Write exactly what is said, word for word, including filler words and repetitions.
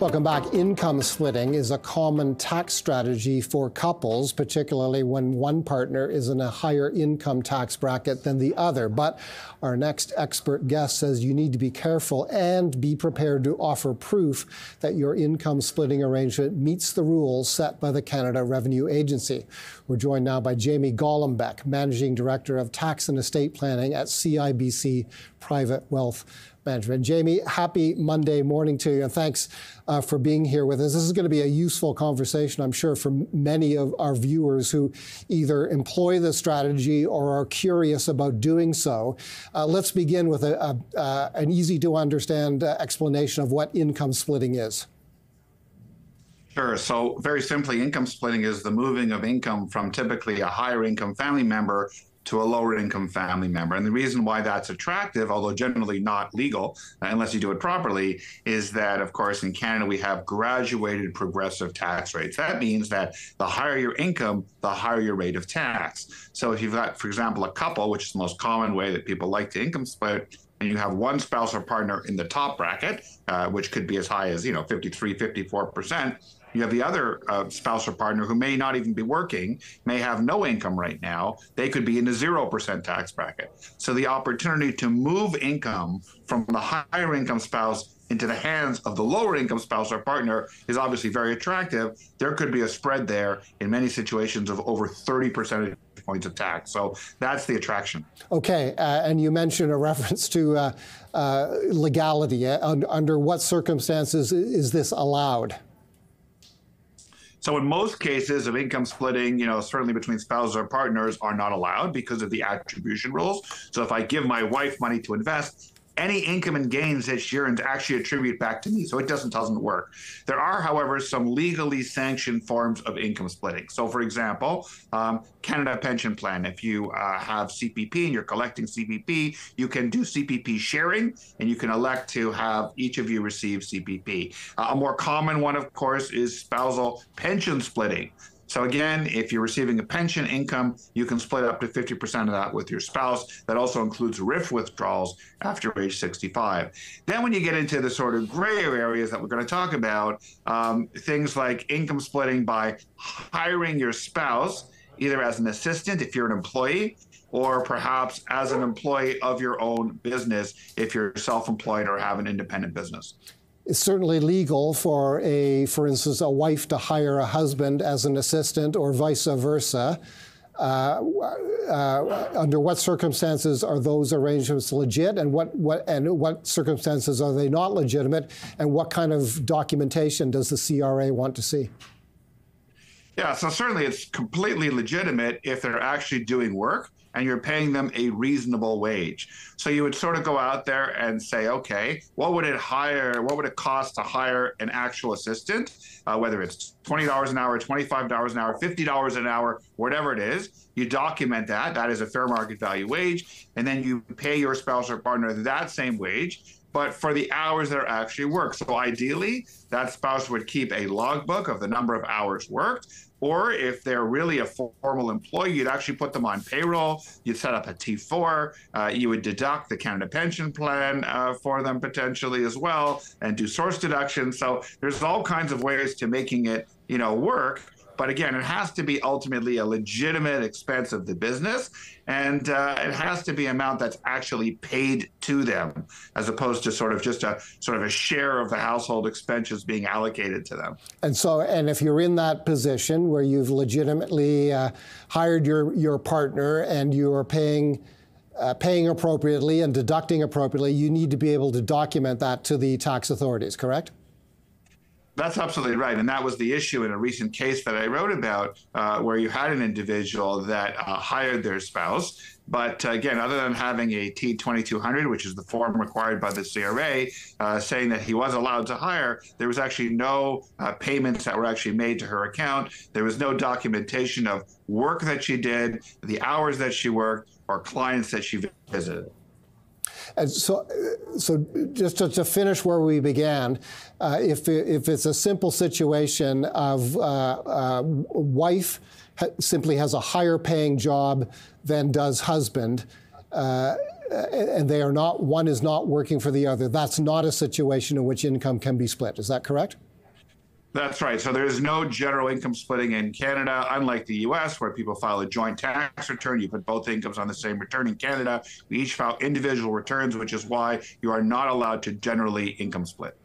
Welcome back. Income splitting is a common tax strategy for couples, particularly when one partner is in a higher income tax bracket than the other. But our next expert guest says you need to be careful and be prepared to offer proof that your income splitting arrangement meets the rules set by the Canada Revenue Agency. We're joined now by Jamie Golombek, Managing Director of Tax and Estate Planning at C I B C Private Wealth Management. Jamie, happy Monday morning to you, and thanks uh, for being here with us. This is going to be a useful conversation, I'm sure, for many of our viewers who either employ the strategy or are curious about doing so. Uh, let's begin with a, a, uh, an easy-to-understand uh, explanation of what income splitting is. Sure. So very simply, income splitting is the moving of income from typically a higher income family member to a lower income family member. And the reason why that's attractive, although generally not legal, unless you do it properly, is that, of course, in Canada, we have graduated progressive tax rates. That means that the higher your income, the higher your rate of tax. So if you've got, for example, a couple, which is the most common way that people like to income split, and you have one spouse or partner in the top bracket, uh, which could be as high as, you know, fifty-three, fifty-four percent, you have the other uh, spouse or partner who may not even be working, may have no income right now. They could be in the zero percent tax bracket. So the opportunity to move income from the higher income spouse into the hands of the lower income spouse or partner is obviously very attractive. There could be a spread there in many situations of over thirty percent points of tax. So that's the attraction. Okay. Uh, and you mentioned a reference to uh, uh, legality. Uh, under what circumstances is this allowed? So in most cases of income splitting, you know, certainly between spouses or partners are not allowed because of the attribution rules. So if I give my wife money to invest, any income and gains that she earns actually attribute back to me. So it doesn't, doesn't work. There are, however, some legally sanctioned forms of income splitting. So for example, um, Canada Pension Plan, if you uh, have C P P and you're collecting C P P, you can do C P P sharing and you can elect to have each of you receive C P P. Uh, a more common one, of course, is spousal pension splitting. So again, if you're receiving a pension income, you can split up to fifty percent of that with your spouse. That also includes R I F withdrawals after age sixty-five. Then when you get into the sort of gray areas that we're going to talk about, um, things like income splitting by hiring your spouse, either as an assistant if you're an employee, or perhaps as an employee of your own business if you're self-employed or have an independent business. It's certainly legal for a, for instance, a wife to hire a husband as an assistant or vice versa. Uh, uh, under what circumstances are those arrangements legit, and what, what and what circumstances are they not legitimate, and what kind of documentation does the C R A want to see? Yeah, so certainly it's completely legitimate if they're actually doing work and you're paying them a reasonable wage. So you would sort of go out there and say, okay, what would it hire, what would it cost to hire an actual assistant, uh, whether it's twenty dollars an hour, twenty-five dollars an hour, fifty dollars an hour, whatever it is. You document that, that is a fair market value wage, and then you pay your spouse or partner that same wage, but for the hours that are actually worked. So ideally, that spouse would keep a logbook of the number of hours worked, or if they're really a formal employee, you'd actually put them on payroll, you'd set up a T four, uh, you would deduct the Canada Pension Plan uh, for them potentially as well, and do source deductions. So there's all kinds of ways to making it, you know, work. But again, it has to be ultimately a legitimate expense of the business, and uh, it has to be an amount that's actually paid to them, as opposed to sort of just a sort of a share of the household expenses being allocated to them. And so, and if you're in that position where you've legitimately uh, hired your your partner and you are paying uh, paying appropriately and deducting appropriately, you need to be able to document that to the tax authorities, correct? That's absolutely right. And that was the issue in a recent case that I wrote about, uh, where you had an individual that uh, hired their spouse. But uh, again, other than having a T twenty-two hundred, which is the form required by the C R A, uh, saying that he was allowed to hire, there was actually no uh, payments that were actually made to her account. There was no documentation of work that she did, the hours that she worked, or clients that she visited. And so, so just to, to finish where we began, uh, if, if it's a simple situation of uh, uh, wife ha simply has a higher paying job than does husband, uh, and they are not, one is not working for the other, that's not a situation in which income can be split. Is that correct? That's right. So there is no general income splitting in Canada, unlike the U S, where people file a joint tax return. You put both incomes on the same return. In Canada, we each file individual returns, which is why you are not allowed to generally income split.